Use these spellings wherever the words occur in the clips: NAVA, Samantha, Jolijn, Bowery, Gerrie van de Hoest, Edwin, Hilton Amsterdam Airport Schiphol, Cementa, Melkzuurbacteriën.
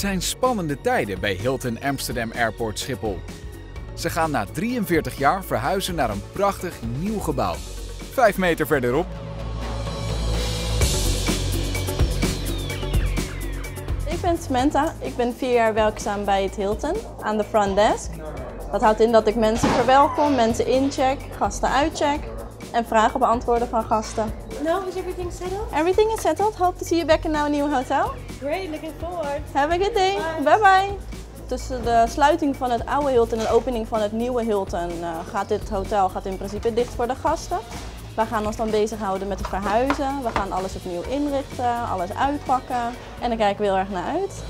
Het zijn spannende tijden bij Hilton Amsterdam Airport Schiphol. Ze gaan na 43 jaar verhuizen naar een prachtig nieuw gebouw. 5 meter verderop. Ik ben Samantha. Ik ben 4 jaar werkzaam bij het Hilton aan de front desk. Dat houdt in dat ik mensen verwelkom, mensen incheck, gasten uitcheck en vragen beantwoorden van gasten. Now is everything settled? Everything is settled. Hope to see you back in our new hotel. Great, looking forward. Have a good day. Bye bye. Tussen de sluiting van het oude Hilton en de opening van het nieuwe Hilton gaat dit hotel in principe dicht voor de gasten. Wij gaan ons dan bezighouden met het verhuizen. We gaan alles opnieuw inrichten, alles uitpakken en daar kijken we heel erg naar uit.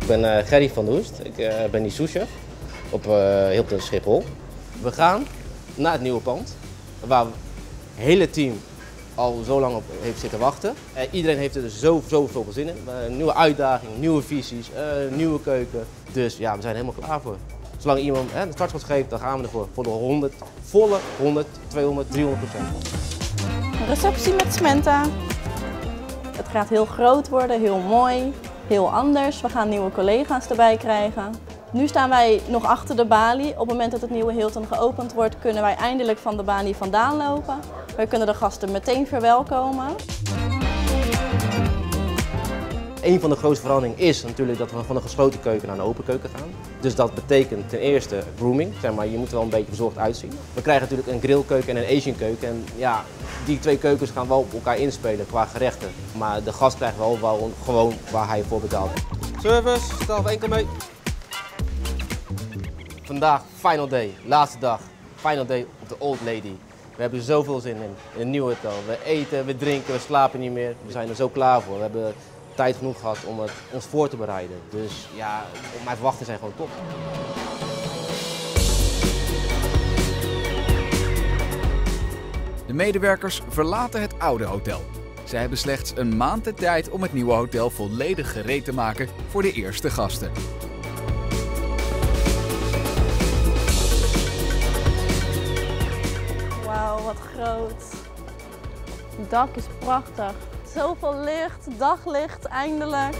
Ik ben Gerrie van de Hoest. Ik ben die souschef op Hilton Schiphol. We gaan naar het nieuwe pand waar het hele team al zo lang op heeft zitten wachten. Iedereen heeft er dus zoveel zin in. Nieuwe uitdagingen, nieuwe visies, nieuwe keuken. Dus ja, we zijn er helemaal klaar voor. Zolang iemand een startschot geeft, dan gaan we ervoor. Voor de 100, volle 100, 200, 300%. Receptie met Cementa. Het gaat heel groot worden, heel mooi, heel anders. We gaan nieuwe collega's erbij krijgen. Nu staan wij nog achter de balie. Op het moment dat het nieuwe Hilton geopend wordt, kunnen wij eindelijk van de balie vandaan lopen. Wij kunnen de gasten meteen verwelkomen. Een van de grootste veranderingen is natuurlijk dat we van een gesloten keuken naar een open keuken gaan. Dus dat betekent ten eerste grooming, zeg maar, je moet er wel een beetje verzorgd uitzien. We krijgen natuurlijk een grillkeuken en een Asian keuken en ja, die 2 keukens gaan wel op elkaar inspelen qua gerechten. Maar de gast krijgt wel gewoon waar hij voor betaalt. Service, stel 1 keer mee. Vandaag final day, laatste dag, final day op de Old Lady. We hebben er zoveel zin in een nieuw hotel. We eten, we drinken, we slapen niet meer. We zijn er zo klaar voor. We hebben tijd genoeg gehad om ons voor te bereiden. Dus ja, mijn verwachtingen zijn gewoon top. De medewerkers verlaten het oude hotel. Zij hebben slechts een maand de tijd om het nieuwe hotel volledig gereed te maken voor de eerste gasten. Wauw, wat groot. Het dak is prachtig. Zoveel licht, daglicht, eindelijk.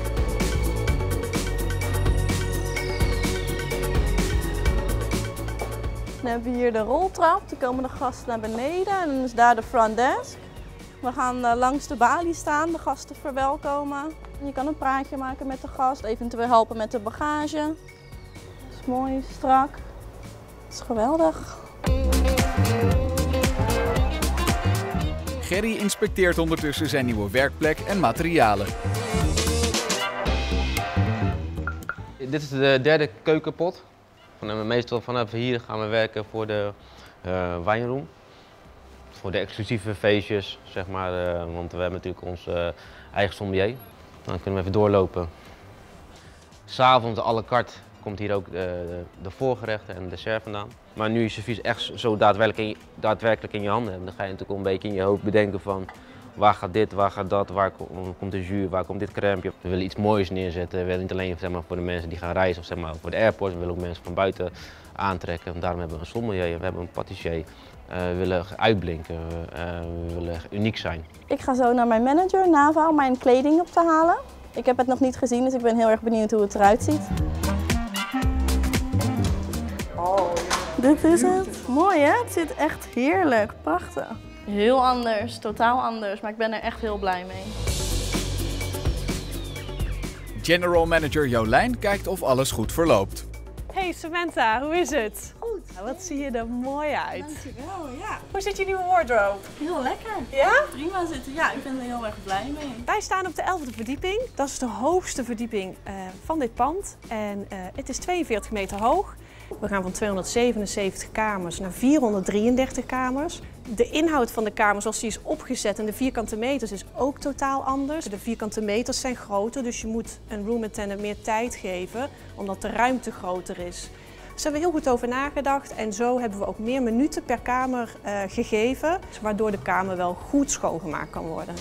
Dan hebben we hier de roltrap. Dan komen de gasten naar beneden en dan is daar de front desk. We gaan langs de balie staan, de gasten verwelkomen. Je kan een praatje maken met de gast, eventueel helpen met de bagage. Dat is mooi, strak. Dat is geweldig. Gerrie inspecteert ondertussen zijn nieuwe werkplek en materialen. Dit is de 3e keukenpot. Meestal vanaf hier gaan we werken voor de wijnroom. Voor de exclusieve feestjes, zeg maar. Want we hebben natuurlijk ons eigen sommelier. Dan kunnen we even doorlopen. S'avonds à la carte komt hier ook de voorgerechten en de dessert vandaan. Maar nu je servies echt zo daadwerkelijk in je handen hebt, dan ga je natuurlijk een beetje in je hoofd bedenken van waar gaat dit, waar gaat dat, waar komt de jus, waar komt dit crème. We willen iets moois neerzetten, we willen niet alleen zeg maar, voor de mensen die gaan reizen of zeg maar, voor de airport, we willen ook mensen van buiten aantrekken. En daarom hebben we een sommelier, we hebben een patissier, we willen uitblinken, we willen uniek zijn. Ik ga zo naar mijn manager, NAVA, om mijn kleding op te halen. Ik heb het nog niet gezien, dus ik ben heel erg benieuwd hoe het eruit ziet. Dit is het. Mooi hè? Het zit echt heerlijk. Prachtig. Heel anders, totaal anders, maar ik ben er echt heel blij mee. General Manager Jolijn kijkt of alles goed verloopt. Hey Samantha, hoe is het? Goed. Nou, wat zie je er mooi uit. Dankjewel, ja. Hoe zit je nieuwe wardrobe? Heel lekker. Ja? Prima zitten. Ja, ik ben er heel erg blij mee. Wij staan op de 11e verdieping. Dat is de hoogste verdieping van dit pand. En het is 42 meter hoog. We gaan van 277 kamers naar 433 kamers. De inhoud van de kamers zoals die is opgezet en de vierkante meters is ook totaal anders. De vierkante meters zijn groter, dus je moet een room attendant meer tijd geven omdat de ruimte groter is. Dus daar hebben we heel goed over nagedacht en zo hebben we ook meer minuten per kamer gegeven, waardoor de kamer wel goed schoongemaakt kan worden.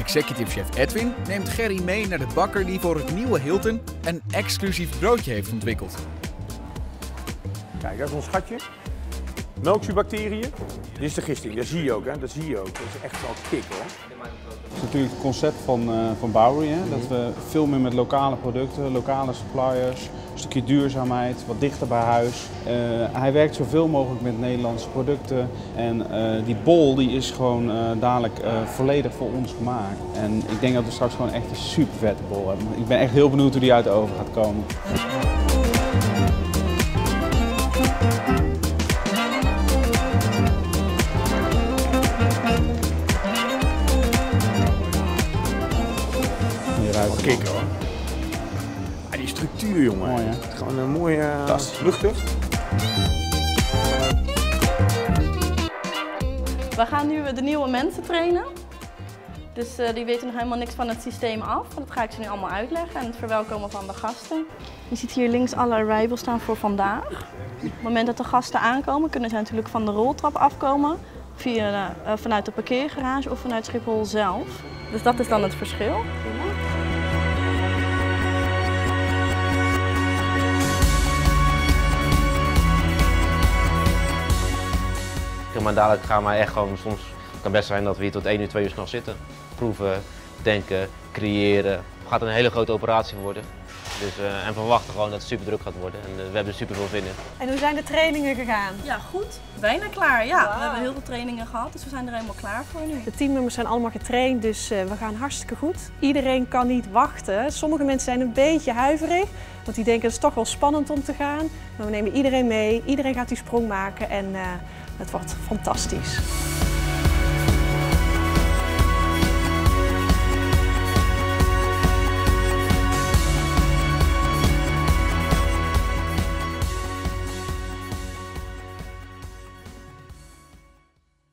Executive chef Edwin neemt Gerrie mee naar de bakker die voor het nieuwe Hilton een exclusief broodje heeft ontwikkeld. Kijk, dat is ons schatje. Melkzuurbacteriën. Dit is de gisting, dat zie je ook. Hè? Dat zie je ook. Dat is echt wel kick hoor. Dat is natuurlijk het concept van Bowery. Hè? Dat we veel meer met lokale producten, lokale suppliers, een stukje duurzaamheid, wat dichter bij huis. Hij werkt zoveel mogelijk met Nederlandse producten. En die bol die is gewoon dadelijk volledig voor ons gemaakt. En ik denk dat we straks gewoon echt een super vette bol hebben. Ik ben echt heel benieuwd hoe die uit de oven gaat komen. Kikken hoor. Ah, die structuur jongen. Mooi, hè? Gewoon een mooie luchtig. We gaan nu de nieuwe mensen trainen. Dus die weten nog helemaal niks van het systeem af. Dat ga ik ze nu allemaal uitleggen en het verwelkomen van de gasten. Je ziet hier links alle arrivals staan voor vandaag. Op het moment dat de gasten aankomen kunnen ze natuurlijk van de roltrap afkomen. Via, vanuit de parkeergarage of vanuit Schiphol zelf. Dus dat is dan het verschil. Maar dadelijk gaan we echt gewoon, soms het kan best zijn dat we hier tot 1 uur, 2 uur 's nachts zitten. Proeven, denken, creëren. Het gaat een hele grote operatie worden. Dus, en we verwachten gewoon dat het super druk gaat worden. En we hebben er super veel zin in. En hoe zijn de trainingen gegaan? Ja, goed. Bijna klaar. Ja, wow. We hebben heel veel trainingen gehad, dus we zijn er helemaal klaar voor nu. De teamnummers zijn allemaal getraind, dus we gaan hartstikke goed. Iedereen kan niet wachten. Sommige mensen zijn een beetje huiverig, want die denken het is toch wel spannend om te gaan. Maar we nemen iedereen mee. Iedereen gaat die sprong maken en het wordt fantastisch.